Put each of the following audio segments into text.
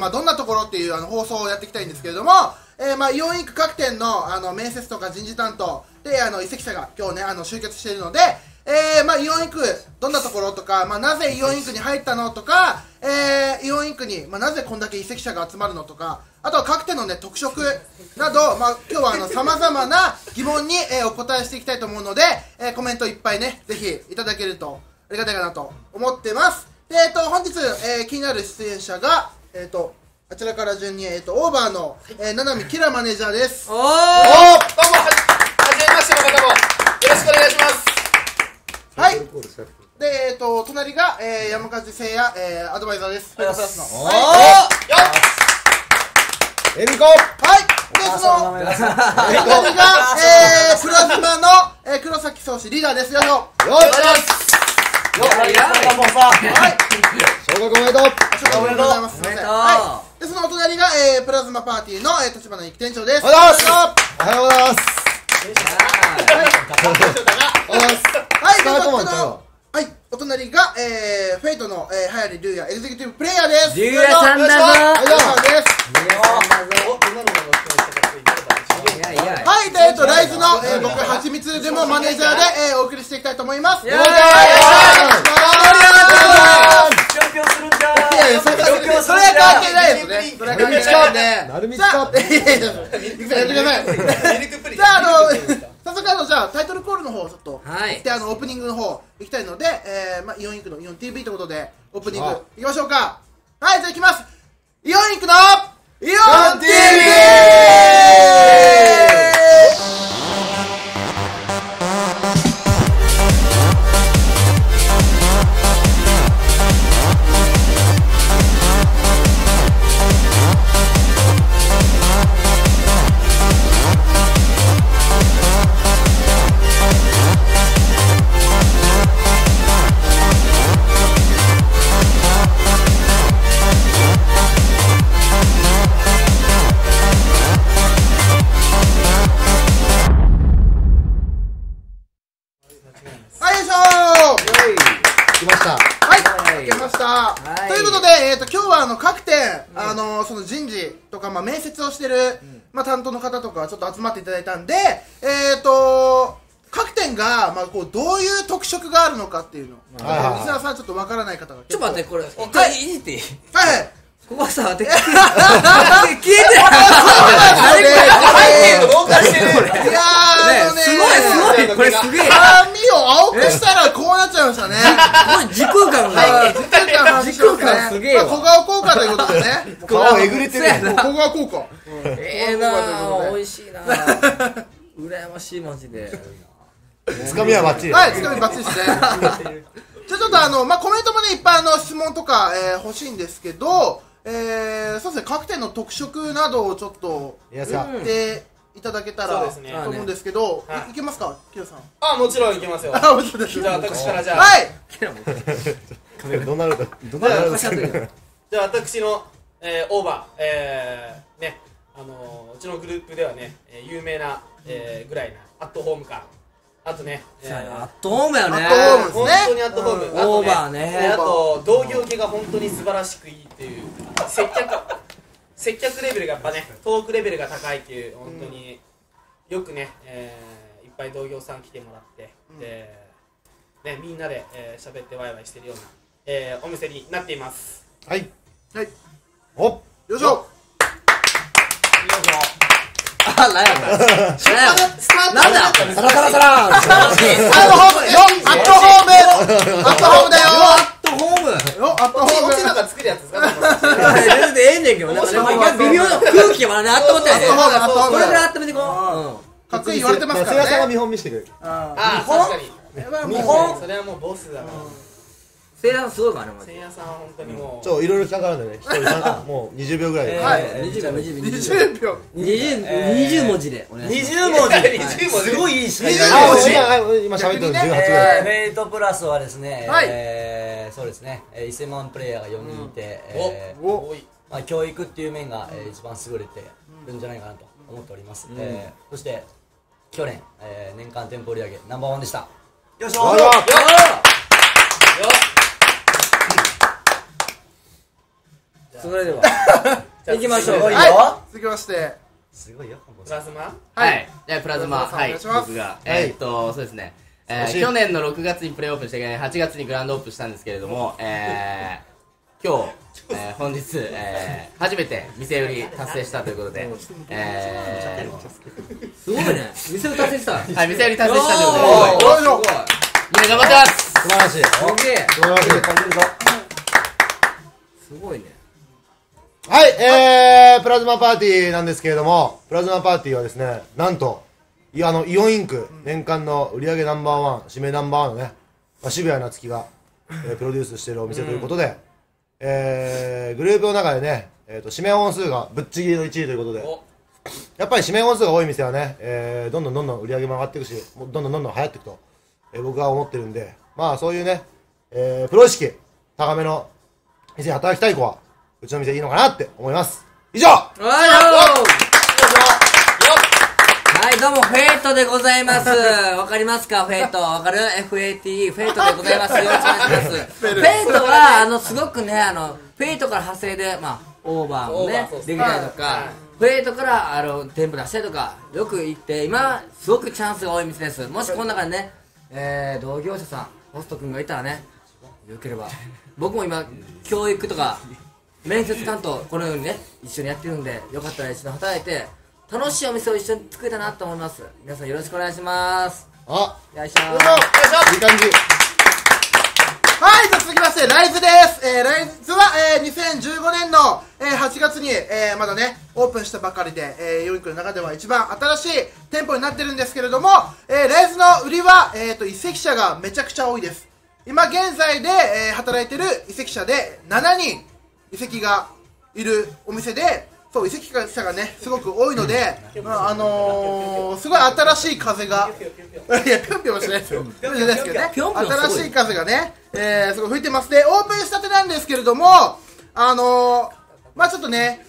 まあ、どんなところっていう放送をやっていきたいんですけれども、まあ、イオンインク各店の面接とか人事担当で移籍者が今日ね集結しているので、まあ、イオンインクどんなところとか、まあ、なぜイオンインクに入ったのとか、イオンインクに、まあ、なぜこんだけ移籍者が集まるのとか、あとは各店の、ね、特色など、まあ、今日はさまざまな疑問に、お答えしていきたいと思うので、コメントいっぱいねぜひいただけるとありがたいかなと思ってます。で、本日、気になる出演者が、あちらから順に、オーバーの、七海キラマネージャーです。おー、どうも、はじめましての方も、よろしくお願いします。はい。で、隣が、山梶誠也、アドバイザーです。おー、よっ。エミコ。はい。で、その、隣が、プラズマの、黒崎宗志リーダーです。よろしくお願いします。よっ、はい。昇格おめでとう。おめでとうございます。はい。で、そのお隣が、プラズマパーティーの、立花ゆき店長です。おはようございます。はい。お隣が、フェイトの、はやり龍也エグゼキュティブプレイヤーです。龍也さんだぞ。はい。で、ライズの、僕はちみつでもマネージャーで、お送りしていきたいと思います。それは関係ないですね。それは関係ないですね。じゃあ、早速じゃあタイトルコールの方ちょっと行って、オープニングの方行きたいので、まあイオンインクのイオン TV ということでオープニング行きましょうか。はい、じゃあ行きます。イオンインクのイオン TV。各店その人事とか、まあ、面接をしてる、まあ、担当の方とかちょっと集まっていただいたんで、各店が、まあ、こうどういう特色があるのかっていうのをリスナーさんちょっとわからない方が。ちょっと待って、これ一回いじっていい？はい。ここはさ、消えてる。いやー、すごいすごい、これすげえ。髪を青くしたらこうなっちゃいましたね。時空間が。時空間すげえ。小顔効果ということでね。顔えぐれてる。小顔効果。ええな、美味しいな。羨ましいマジで。つかみはバッチリ。はい、つかみバッチリですね。じゃあちょっとまあコメントもねいっぱい質問とか欲しいんですけど。そうですね、各店の特色などをちょっとやっていただけたらと思うんですけど、いけますか、キラさん。あ、もちろんいけますよ。あ、もちろん。じゃあ私から、じゃあ、はい、じゃあ私のオーバーね、うちのグループではね有名なぐらいなアットホーム感、あとね、アットホームやね、本当にアットホーム、オーバーね、あと同業系が本当に素晴らしくいいっていう、接客レベルがやっぱね、トークレベルが高いっていう、本当によくね、いっぱい同業さん来てもらって、ね、みんなで喋ってワイワイしてるような、お店になっています。はい、はい、お、よいしょ。よいしょ。あ、なんやこれ。なんだ。サラサラサラ。アットホーム。よ、アットホーム。アットホームだよ。アットホーム。よ、アットホーム。こっちなんか作るやつですか。全然ええんねんけどね。微妙な空気はね、あったことやね。これぐらい温めてこう。かっこいい言われてますからね。見本見せてくれる。あ、確かに。見本。それはもうボスだな。せいやさんすごいからね、せいやさん本当にもうちょっといろいろ来たからだね、もう20秒ぐらいで、はい、20文字でお願いします。20文字すごいいいしかいない。今喋ってるの18ぐらい。FATE-PLUSはですね、そうですね、1000万プレイヤーが4人いて、教育っていう面が一番優れてるんじゃないかなと思っております。そして去年年間店舗売り上げナンバー1でした。よいしょ。それでは行きましょう。続きましてプラズマ、はい、じゃあプラズマ、はい、僕がそうですね、去年の6月にプレーオープンして8月にグランドオープンしたんですけれども、今日、本日、初めて店売り達成したということで、すごいね、店売り達成した。はい、店売り達成したということで、みんな頑張ってます。素晴らしい、素晴らしい、感じるぞ、すごいね。はい、プラズマパーティーなんですけれども、プラズマパーティーはですね、なんとイオンインク年間の売り上げナンバー1、指名ナンバー1のね、渋谷夏樹がプロデュースしているお店ということで、グループの中でね、指名本数がぶっちぎりの1位ということで、やっぱり指名本数が多い店はね、どんどんどんどん売り上げも上がっていくし、どんどんどんどん流行っていくと、僕は思ってるんで、まあそういうね、プロ意識高めの店で働きたい子はうちの店いいのかなって思います。以上。はい、どうも、フェイトでございます。わかりますか、フェイト。わかる ?FATE、フェイトでございます。よろしくお願いします。フェイトは、すごくね、フェイトから派生で、まあ、オーバーもね、できたりとか、フェイトから、店舗出したりとか、よく行って、今、すごくチャンスが多い店です。もし、この中でね、同業者さん、ホスト君がいたらね、よければ、僕も今、教育とか、面接担当、このようにね、一緒にやってるんで、よかったら一緒に働いて、楽しいお店を一緒に作れたなと思います。皆さんよろしくお願いします。あ、よいしょー。よいしょ。いい感じ。はい、じゃあ続きましてライズです。ライズは、2015年の、8月に、まだねオープンしたばかりで、イオンクの中では一番新しい店舗になってるんですけれども、ライズの売りは移籍者がめちゃくちゃ多いです。今現在で、働いてる移籍者で7人移籍がいるお店で。そう、移籍者がね、すごく多いので、すごい新しい風が、いや、ぴょんぴょんはしないですよ。ぴょんぴょんですけどね。新しい風がね、すごい吹いてます。で、オープンしたてなんですけれども、まあちょっとね、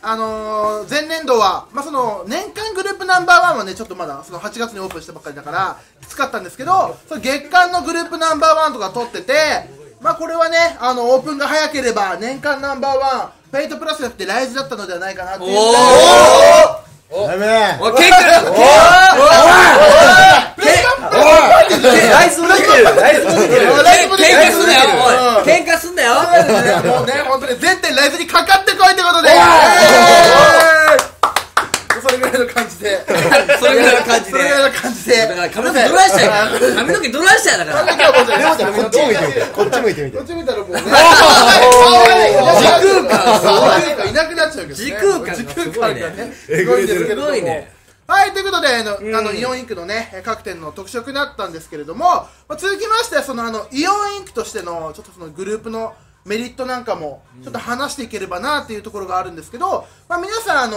前年度は、まあその、年間グループナンバー1はね、ちょっとまだ、その8月にオープンしたばっかりだから、きつかったんですけど、その月間のグループナンバー1とか取ってて、まあこれはね、オープンが早ければ、年間ナンバー1、フェイトプラスじゃなくてライズだったのではないかなっていう。おー、やめー、おー、ケンクル、おー、おー、ライズもできてる、ライズもできてる、ケンカすんなよ、おい、ケンカすんなよ。もうね、ほんとに全店ライズにかかってこいってことで、それぐらいの感じで、それぐらいの感じで、それぐらいの感じで、だから髪の毛ドライしちゃうよ、髪の毛ドライしちゃう、だから髪の毛はもう、こっち向いてみて、こっち向いてみて、こっち向いたらもうね、時空間いなくなっちゃうけどね、時空間がね、すごいんですけれども、はい、ということで、イオンインクのね、各店の特色になったんですけれども、続きまして、そのイオンインクとしての、ちょっとそのグループのメリットなんかも、ちょっと話していければなっていうところがあるんですけど、皆さん、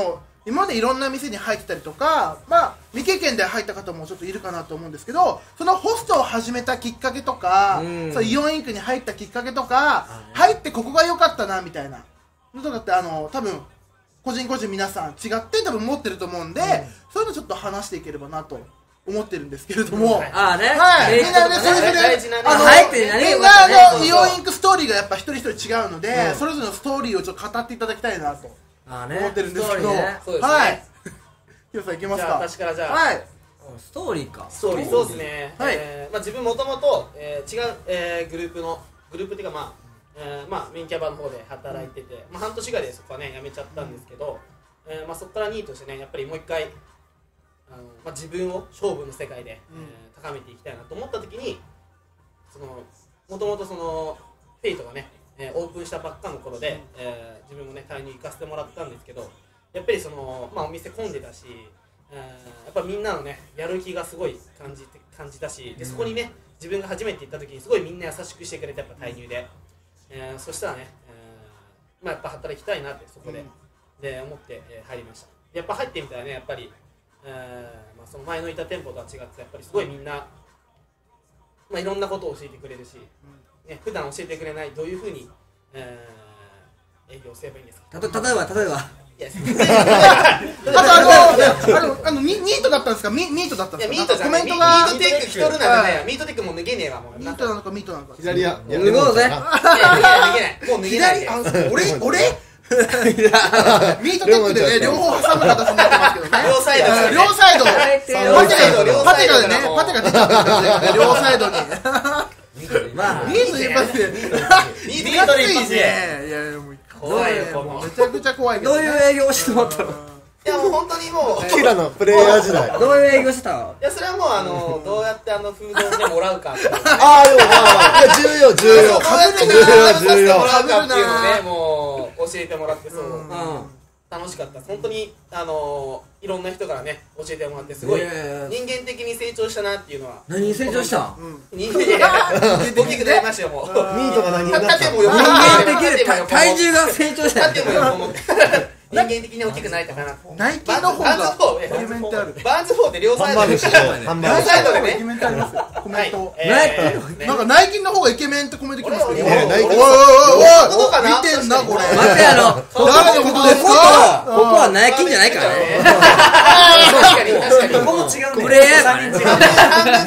今までいろんな店に入ってたりとか、まあ、未経験で入った方もちょっといるかなと思うんですけど、そのホストを始めたきっかけとか、そのイオンインクに入ったきっかけとか、入ってここが良かったなみたいなのとかって、多分個人個人皆さん違って多分持ってると思うんで、そういうのちょっと話していければなと思ってるんですけれども、ああね、はい、みんなね、それぞれみんなイオンインクストーリーがやっぱ一人一人違うので、それぞれのストーリーをちょっと語っていただきたいなと。思ってるんですけど、はい。ヒロさんいけますか？私からじゃあ、はい。ストーリーか。ストーリー、そうですね。はい。まあ自分もともと違うグループっていうかまあメインキャバの方で働いてて、まあ半年ぐらいでそこはね辞めちゃったんですけど、まあそこから2位としてねやっぱりもう一回まあ自分を勝負の世界で高めていきたいなと思った時に、そのもともとそのフェイトがね。オープンしたばっかの頃で、自分もね、タイに行かせてもらったんですけど、やっぱりその、まあ、お店混んでたし、やっぱみんなのね、やる気がすごい感じたし、でそこにね、自分が初めて行った時にすごいみんな優しくしてくれて、やっぱタイ入で、そしたらね、まあやっぱ働きたいなってそこで、で思って、入りました。やっぱ入ってみたらね、やっぱり、まあ、その前のいた店舗とは違って、やっぱりすごいみんな、まあ、いろんなことを教えてくれるし。ね、普段教えてくれない、どういうふうに、営業すればいいんですか。例えばミートだったんですか。ミートだったんですか。ミートじゃない、コメントがミートテックしとるならね、ミートテックもう脱げねえわ、もうミートなのか、ミートなのか。左や脱ごうぜ。もう脱げない。俺ミートテックでね、両方挟む形になってますけどね。両サイド、両サイド、パテがでね、パテが出ちゃってるんで、両サイドに。まあミート一発で、ミート一発で、いやもう怖いよ、めちゃくちゃ怖いけど。どういう営業をしてもらったの？いやもう本当にもうキラのプレイヤー時代どういう営業してたの？いやそれはもうどうやってフードでもらうかっていう。ああでもまあ重要重要。かぶるな重要。かぶるなっていうのをねもう教えてもらってそう楽しかった。本当にいろんな人からね教えてもらってすごい人間的に成長したなっていうのは。何成長した？人間大きくなりましたよもう。ミートが何になった？人間的で体重が成長した。人間的に大きくないかな。ナイキの方がドキュメンタリー。バーンズ4で両サイドで。両サイドでね。ドキュメンタリーですよ。コメント。なんかナイキの方がイケメンってコメント来ますよね。おいおいおいおいおい。見てんなこれ。待って誰のことですか？ここはナイキじゃないからね。確かに。ここも違うね。プレイヤー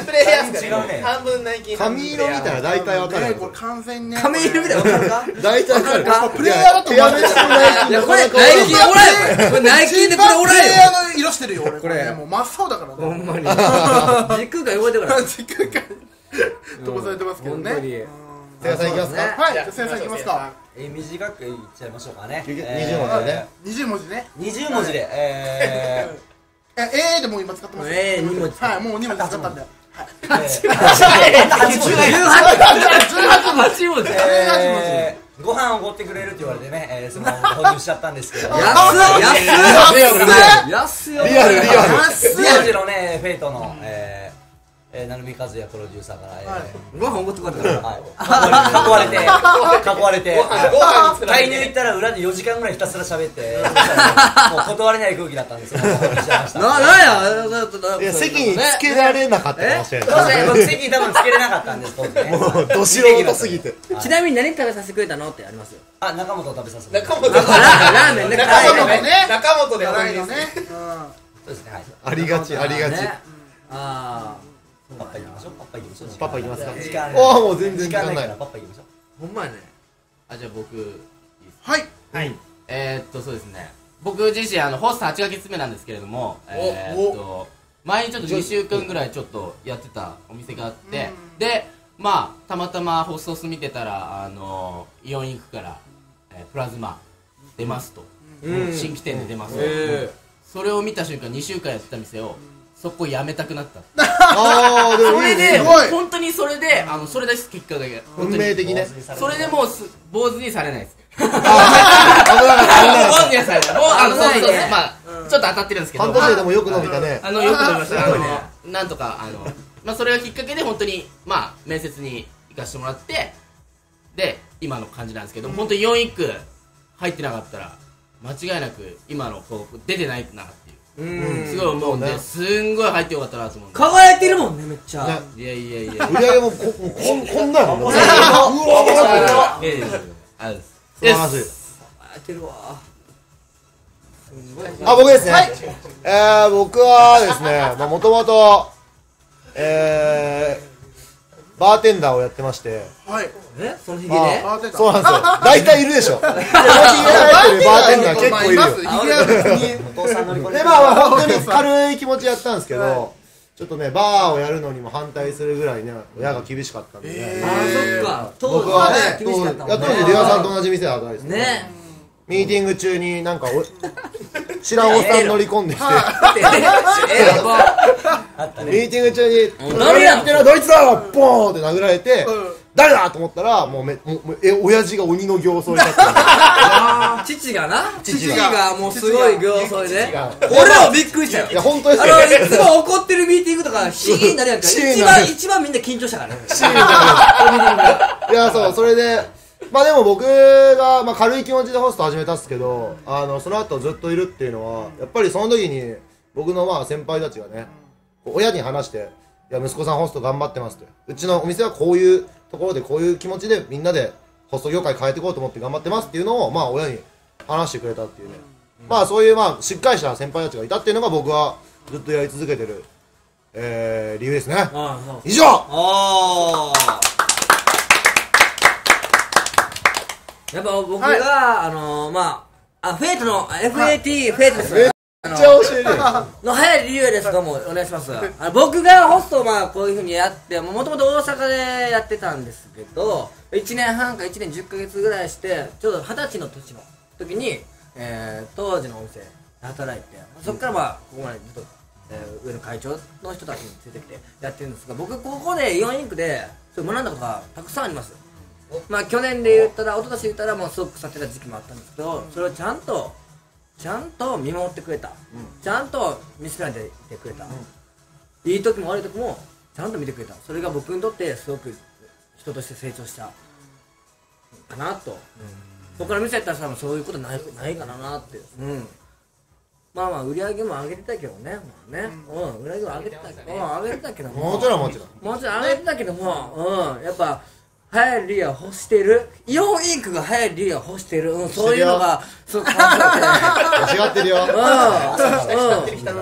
半分プレイヤー違うね。半分ナイキ。髪色見たら大体わかる。これ完全ね。髪色見たらわかるか？大体わかるか。プレイヤーだとやめてもらえない。これナイキ。ナイキでこれおらよ。プレイヤーの色してるよ俺。これもう真っ青だから。ほんまに。軸が汚れてから。軸が飛ばされてますけどね。生産いきますか。はい。生産いきますか。短くいっちゃいましょうかね。20文字ね。20文字で。でも今使ってます。2文字。はいもう2文字使ったんだよ。18文字。ご飯を奢ってくれるって言われてね、その購入しちゃったんですけど、安いよ、リアルのね、FATEの成海和也プロデューサーからご飯奢ってくれたから囲われて、介入行ったら裏で4時間ぐらいひたすら喋って、もう断れない空気だったんですよ。いや席につけられなかったかもしれない。確かに僕席に多分つけれなかったんです。もうど素人すぎて。ちなみに何食べさせてくれたのってありますよ。あ、中本を食べさせて。中本ラーメンね。中本ではないのね。そうですね。ありがち。ああ。パパ行きましょう。ああもう全然時間ないからパパ行きましょう。ほんまやね。あじゃあ僕はい。そうですね。僕自身ホスト8ヶ月目なんですけれども、前にちょっと2週間ぐらいちょっとやってたお店があって、でまあたまたまホストス見てたらイオンインクからプラズマ出ますと、新規店で出ますと。それを見た瞬間2週間やってた店を。そこやめたくなった。それで本当にそれでそれだけ結果だけ。運命的ね。それでもう坊主にされないです。坊主にはされた。まあちょっと当たってるんですけど。半年でもよく伸びたね。よく伸びました。なんとかまあそれがきっかけで本当にまあ面接に行かせてもらってで今の感じなんですけど、本当に4区入ってなかったら間違いなく今のこう出てないなっていう。すごいもうね、すんごい入ってよかったなと思う。輝いてるもんね、めっちゃ。いや。売り上げもこんなの。うわあ。すばらしい。輝いてるわ。あ、僕ですね。僕はですね、まあもともとバーテンダーをやってまして。はい。え？そのヒゲね。そうなんですよ。大体いるでしょ。バーテンダー結構いるよ。でまあ本当に軽い気持ちやったんですけど、ちょっとねバーをやるのにも反対するぐらいね親が厳しかったんで。そっか。僕はね当時出川さんと同じ店で働いてね。ミーティング中になんか知らんおっさん乗り込んできて、ミーティング中に何やってるのドイツだボーンって殴られて。誰だと思ったら、もう親父が鬼の形相になってる。父がもうすごい形相で俺らもびっくりしたよ。いや本当ですよ。いつも怒ってるミーティングとかシーンになるやんか。一番みんな緊張したからね。シーンになる。いやそう、それでまあでも僕が軽い気持ちでホスト始めたんですけど、その後ずっといるっていうのはやっぱりその時に僕のまあ先輩たちがね親に話して、いや息子さんホスト頑張ってますって、うちのお店はこういうところでこういう気持ちでみんなでホスト業界変えていこうと思って頑張ってますっていうのをまあ親に話してくれたっていうね、まあそういうまあしっかりした先輩たちがいたっていうのが僕はずっとやり続けてる理由ですね。以上。やっぱ僕がまああ、フェイトの FAT フェイトです。めっちゃ教えるの早い理由です。どうもお願いします。僕がホストをまあこういうふうにやって、もともと大阪でやってたんですけど、1年半か1年10ヶ月ぐらいして、ちょうど20歳の年の時に、当時のお店で働いて、そこからまあここまでずっと、上の会長の人たちについてきてやってるんですが、僕ここでイオンインクで学んだことがたくさんあります。まあ去年で言ったら、一昨年言ったらもうすごく腐ってた時期もあったんですけど、それをちゃんと見守ってくれた、ちゃんと見せられていてくれた、いい時も悪い時もちゃんと見てくれた、それが僕にとってすごく人として成長したかなと。僕から見せたらそういうことないかなって。まあまあ売り上げも上げてたけどね、売り上げも上げてたけども、もちろん上げてたけども、やっぱ流行る理由は欲してる、イオンインクが流行る理由は欲してる、そういうのがすごく感じて、違ってるよ、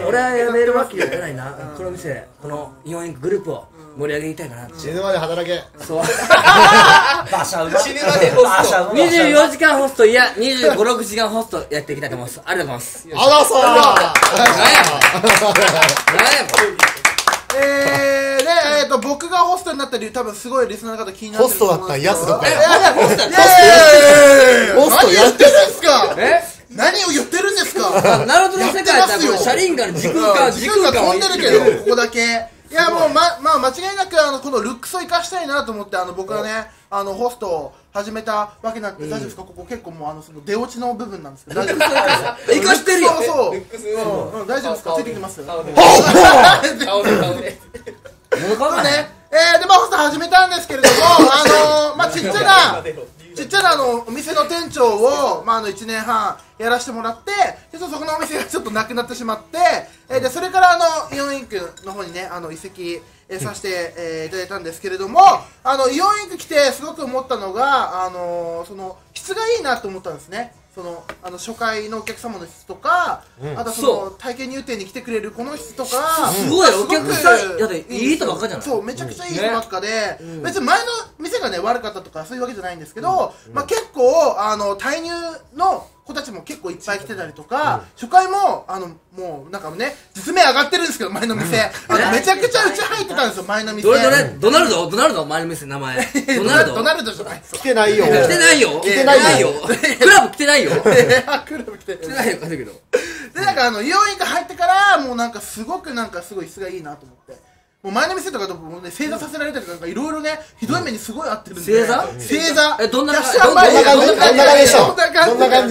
俺はやめるわけじゃないな、この店、このイオンインクグループを盛り上げたいかな、死ぬまで働け、そう、死ぬまでホスト、24時間ホスト、いや、25、6時間ホストやっていきたいと思います、ありがとうございます、あらそう、なんや僕がホストになった理由、多分すごいリスナーの方気になってる。ホストだったやつだから。ホストやってるんですか？何を言ってるんですか？ナルトの世界だったらシャリンガル時空が飛んでるけど、ここだけ。いやもう間違いなくこのルックスを生かしたいなと思って、僕はねホストを始めたわけなんで、大丈夫ですか？ここ結構もうその出落ちの部分なんですけど、大丈夫ですか？生かしてるよ。そうそう。大丈夫ですか？ついてきます。でホスト始めたんですけれども、ちっちゃなお店の店長を1年半やらせてもらって、でそこのお店がちょっとなくなってしまって、でそれからイオンインクの方にね移籍させて、いただいたんですけれども、イオンインク来てすごく思ったのが、その質がいいなと思ったんですね。その初回のお客様の質とか、あとその体験入店に来てくれるこの質とか、すごいお客さんだっていい人ばっかじゃない。そう、めちゃくちゃいい人ばっかで、別に前の店がね悪かったとかそういうわけじゃないんですけど、まあ結構退入の子たちも結構いっぱい来てたりとか、初回ももうなんかね実名上がってるんですけど、前の店めちゃくちゃうち入ってたんですよ。前の店ドナルド前の店、名前ドナルドじゃない。来てないよクラブ来てないよ。クラブ来てないよだけど、でなんかイオンインク入ってからもうなんかすごい質がいいなと思って、もう前の店とかともね正座させられたりとかいろいろねひどい目にすごい合ってるんで、正座どんな感じのやつだ、どんな感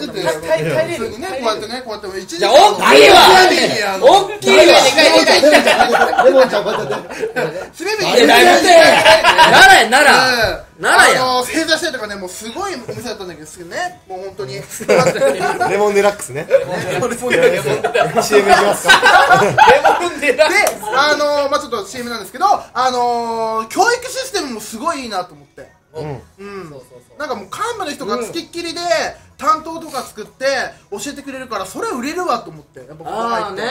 じって帰れるね、こうやってね、こうやっても1時間大きいわレモンちゃんこうやってすべていいなら正座したりとかね、もうすごいお店だったんだけどね、もう本当にレモンデラックスね、CM いきますか？レモンデラックスでまあちょっと CM なんですけど、教育システムもすごいいいなと思って、なんかもう幹部の人がつきっきりで担当とか作って教えてくれるから、それは売れるわと思って、やっぱここ入って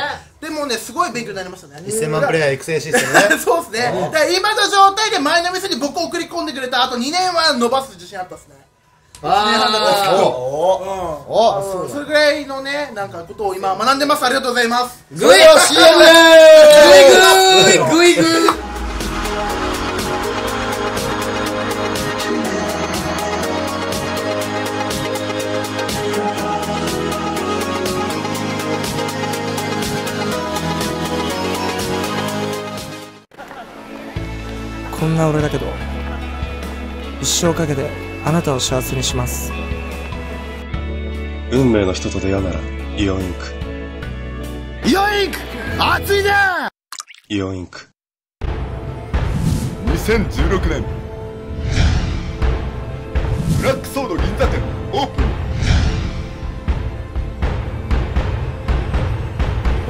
でもねすごい勉強になりましたね。1000万プレイヤー育成システムね。そうですね、今の状態で前の店に僕を送り込んでくれたあと2年は伸ばす自信あったですね。それぐらいのねなんかことを今学んでます。ありがとうございます。グイグイ CM グイグイこんな俺だけど一生かけてあなたを幸せにします。運命の人と出会うならイオンインク。イオンインク熱いね。イオンインク2016年ブラックソード銀座店オープン。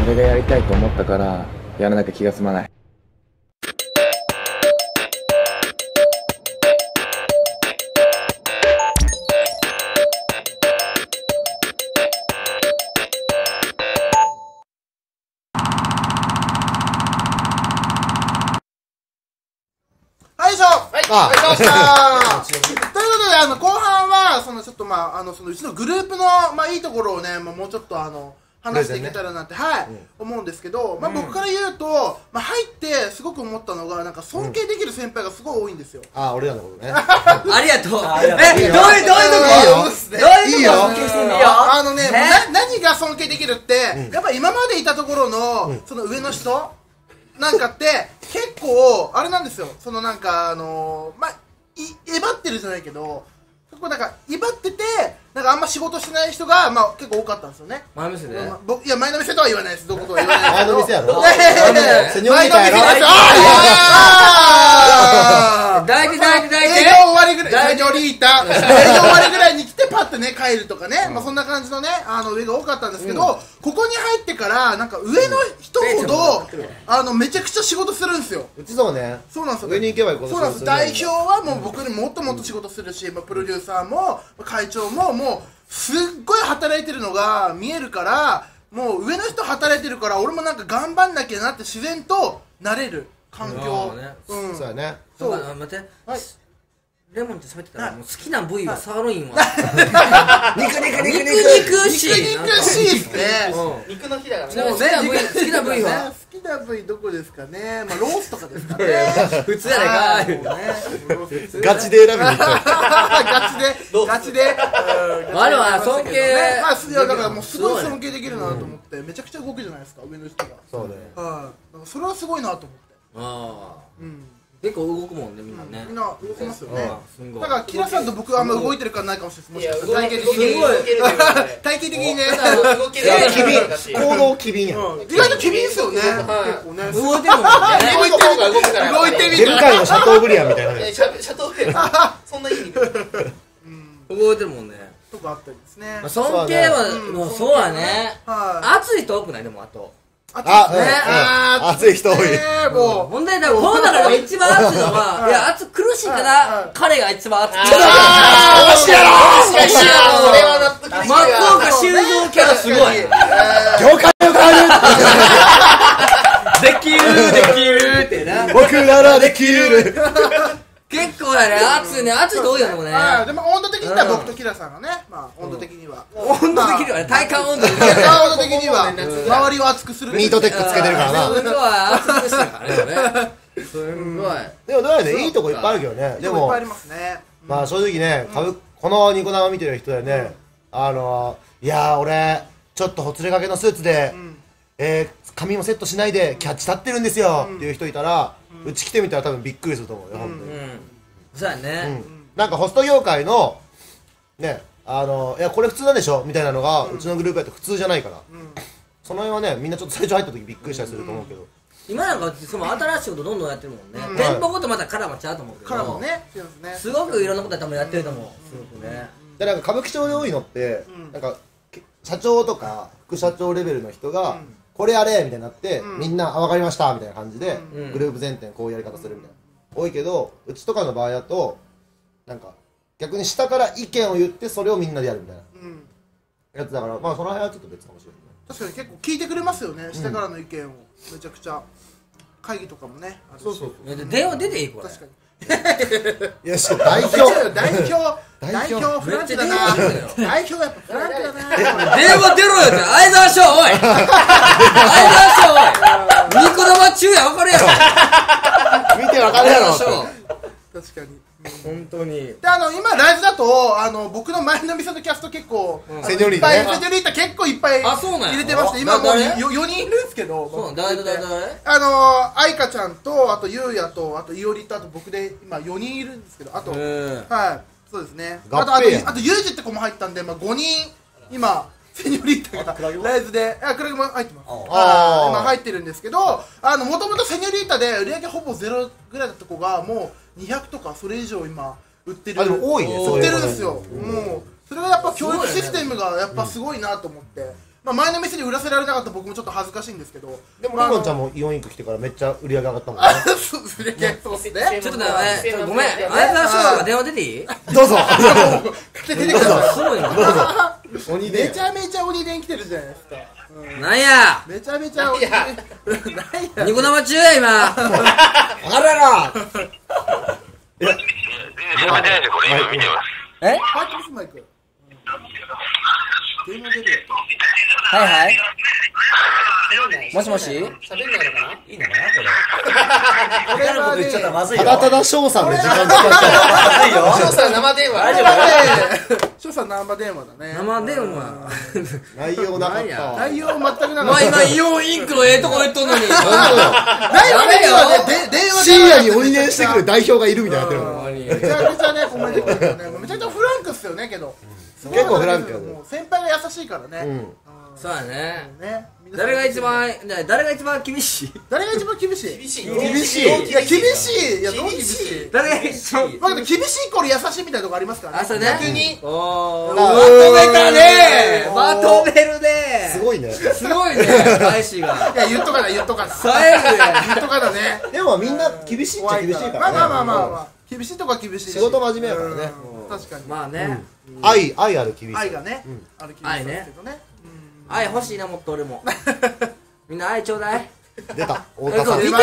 俺がやりたいと思ったからやらなきゃ気が済まない。ということで後半はそのちょっとまあそのうちのグループのまあいいところをね、もうちょっと話していけたらなって、はい、思うんですけど、まあ僕から言うと、まあ入ってすごく思ったのが、なんか尊敬できる先輩がすごい多いんですよ。ああ、俺らのことね。ありがとう。え、どういうとこ尊敬してんの？何が尊敬できるって、やっぱ今までいたところのその上の人なんかって結構あれなんですよ。そのなんかまあえばってるじゃないけど。結構なんか威張ってて、なんかあんま仕事しない人がまあ結構多かったんですよね。前の店ね。いや前の店とは言わないです。どことは言わない。前の店やろ。前の店やろ。ああ。大事。営業終わりぐらいに来てパってね帰るとかね、まあそんな感じのね上が多かったんですけど、ここに入ってからなんか上の人ほどめちゃくちゃ仕事するんですよ。うちそうね。そうなんですよ。上に行けばいいこと。そうなんです。代表はもう僕にもっともっと仕事するし、まあプロデューさんも会長ももうすっごい働いてるのが見えるから、もう上の人働いてるから俺もなんか頑張んなきゃなって自然となれる環境。そうやね。そう、待って、レモンって喋ってたら好きな部位はサーロインは肉々しいって肉の日だからね。好きな部位どこですかね。まあロースとかですかね。普通やないか。ガチで選ぶ。ガチで。あれは尊敬。まあすごいだからもうすごい尊敬できるなと思って、めちゃくちゃ動くじゃないですか上の人が。そうね。はい。それはすごいなと思って。ああ。うん。結構動くもんね、みんなね。みんな動きますよね。だからキラさんと僕はあんま動いてるからないかもしれないです。もしかしたら体型的にね。動けるから行動機敏や。意外と機敏ですよね。結構ね。動いてるもんね。動いてみる。出るからシャトーブリアンみたいなね。シャトーブリアン。そんないい肉。動いてるもんね。とかあったりですね。尊敬はもうそうはね。熱い人多くないでもあと。熱い人多い。もう問題だ。この中で一番熱いのは、いや熱苦しいから彼が一番熱い。ああ、惜しいやろ。それは納得。松岡修造キャラすごい。業界を変える。できるってな。僕ならできる。結構だね。熱い人多いよねもね。でも温度的には僕とキラさんがね、まあ温度的には。体感温度的には周りを熱くする。ミートテックつけてるからな。すごい熱くしてるからね。すごい。でもどうやね、いいとこいっぱいあるけどね。でもいっぱいありますね。まあ正直ね、このニコ生見てる人でね、いや俺ちょっとほつれかけのスーツで、髪もセットしないでキャッチ立ってるんですよっていう人いたら、うち来てみたら多分びっくりすると思うよ。そうやね。なんかホスト業界のね、いやこれ普通なんでしょみたいなのがうちのグループやと普通じゃないから、その辺はねみんなちょっと最初入った時びっくりしたりすると思うけど、今なんかその新しいことどんどんやってるもんね。店舗ごとまたカラーもちゃうと思うけど、すごくいろんなこと多分やってると思う。でなんか歌舞伎町で多いのってなんか社長とか副社長レベルの人がこれやれみたいになってみんなあ分かりましたみたいな感じでグループ全店こういうやり方するみたいな多いけど、うちとかの場合だとなんか逆に下から意見を言ってそれをみんなでやるみたいなやつだから、まあその辺はちょっと別かもしれない。確かに結構聞いてくれますよね、下からの意見を。めちゃくちゃ会議とかもね。そうそうそう。電話出ていいこれ。確かに。いやし代表フランチだな。代表やっぱフランチだな。電話出ろよって。相沢翔おい、ニコ生中や分かるやろ。見て分かるやろ。確かに本当に。で今ライブだと僕の前の店のキャスト結構セニョリータ結構いっぱい入れてまして、今もう4人いるんですけど。そう、愛花ちゃんとあとゆうやとあといおりとあと僕で今4人いるんですけど、あとはいそうですね、あとゆうじって子も入ったんで5人今セニョリータがライブで、クラゲも入ってます。今入ってるんですけど、もともとセニョリータで売り上げほぼゼロぐらいだった子がもう200とかそれ以上今売ってる。多いね。売ってるんですよ。もうそれがやっぱ教育システムがやっぱすごいなと思って、まあ前の店に売らせられなかった僕もちょっと恥ずかしいんですけど、でもレモンちゃんもイオンインク来てからめっちゃ売り上げ上がったもんね。そうですね。ちょっとごめん、前澤翔が電話出ていい？どうぞ出てください。すごいな。めちゃめちゃ鬼電来てるじゃないですか。なんやめちゃ鬼電ニコ生中や今。わかるやろ。いや、電話出ないでこれ今見てます。え？パイプルスマイク。電話出るよ。はいはい。もしもし？喋んないのかな？いいのかなこれ。俺のこと言っちゃったらまずいよ。ただただ翔さんで時間使っちゃう。まずいよ。翔さん生電話。大丈夫？翔さん生電話だね。生電話。内容なかった。内容全くなかった。ま今イオンインクのええとこ言っとんのに。何だよ。電話。深夜においねんしてくる代表がいるみたいになってる。めちゃくちゃねコメントくるね。めちゃくちゃフランクっすよねけど。結構フランク。先輩が優しいからね。そうだね。誰が一番厳しい？誰が一番厳しい？厳しい。いや厳しい。いやどう厳しい？誰が一番？まあ厳しいこれ優しいみたいなとこありますからね。逆に。まとめたね。まとめるね。すごいね。すごいね。返しが。いや言っとかな。最後言っとかだね。でもみんな厳しいっちゃ厳しいからね。まあ。厳しいとか厳しい。仕事真面目やからね。確かに。まあね。愛ある厳しい。愛がね。ある厳しいですけどね。愛欲しいなもっと俺も。みんな愛ちょうだい。出た。太田さん。見てるっ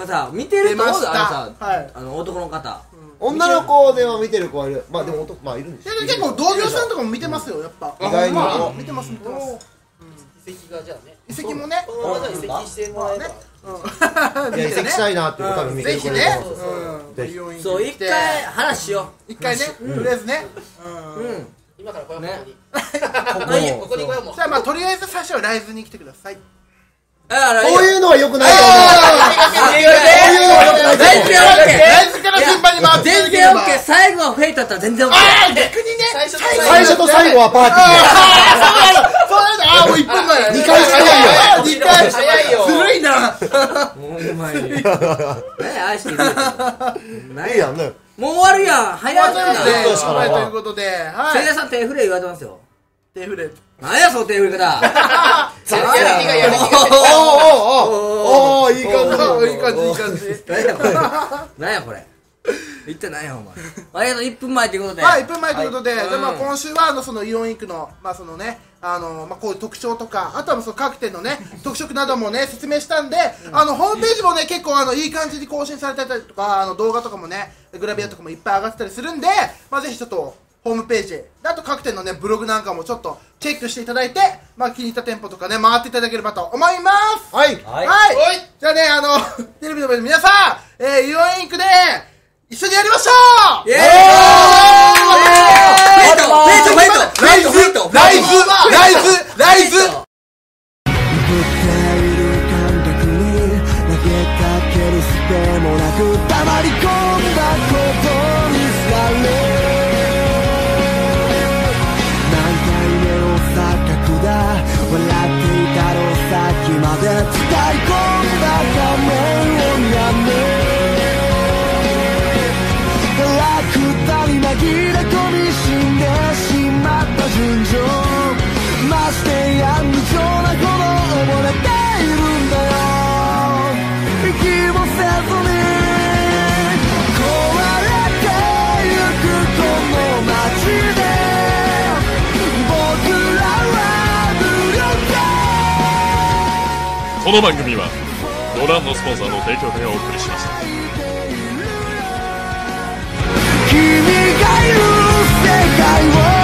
てさ、見てるってことだねさ、男の方。女の子では見てる子はいる。まあでも男まあいるんです。結構同業さんとかも見てますよやっぱ。意外に見てます見てます。遺跡がじゃあね。遺跡もね。移籍してもらえばね。移籍したいなって多分見てる子ね。そう一回話しよう。一回ね。とりあえずね。うん。今からここに来ようも。じゃあまあとりあえず最初はライズに来てください。そういうのは良くないと思う。そういうのは良くないと思う。ライズから順番に回っていけば。全然オッケー。最後はフェイトだったら全然オッケー。逆にね。最初と最後はパーティーだ。あ、もう1分前2回早いよ。ずるいな。もううまいよ。ね、愛してる。ないやんね。もう終わるやん。早いな。ということで、せいやさん手振れ言われてますよ。手振れ。なんやその手振り方。おおいい感じ。いい感じ。なんやこれ。言ってないよお前。あれ1分前ということで。1分前ということで、今週はそのイオンインクのまあそのね。こういう特徴とか、あとはその各店のね、特色などもね、説明したんで、ホームページもね、結構いい感じに更新されてたりとか、動画とかもね、グラビアとかもいっぱい上がってたりするんで、まあぜひちょっと、ホームページ、あと各店のね、ブログなんかもちょっとチェックしていただいて、まあ気に入った店舗とかね、回っていただければと思います。はい。じゃあね、テレビの前の皆さん、イオンインクで、一緒にやりましょう！イエーイ！ライズ僕がいる感覚に投げかけるすべもなく黙り込んだことにすがれ何回目の錯覚だ笑っていたろさっきまで伝え込んだ仮面をやめ「に紛れ込み死んでしまった純情」「ましてや無情なこの溺れているんだよ」「息もせずに壊れてゆくこの街で僕らは無力」この番組はご覧のスポンサーの提供でお送りしました。君が言う世界を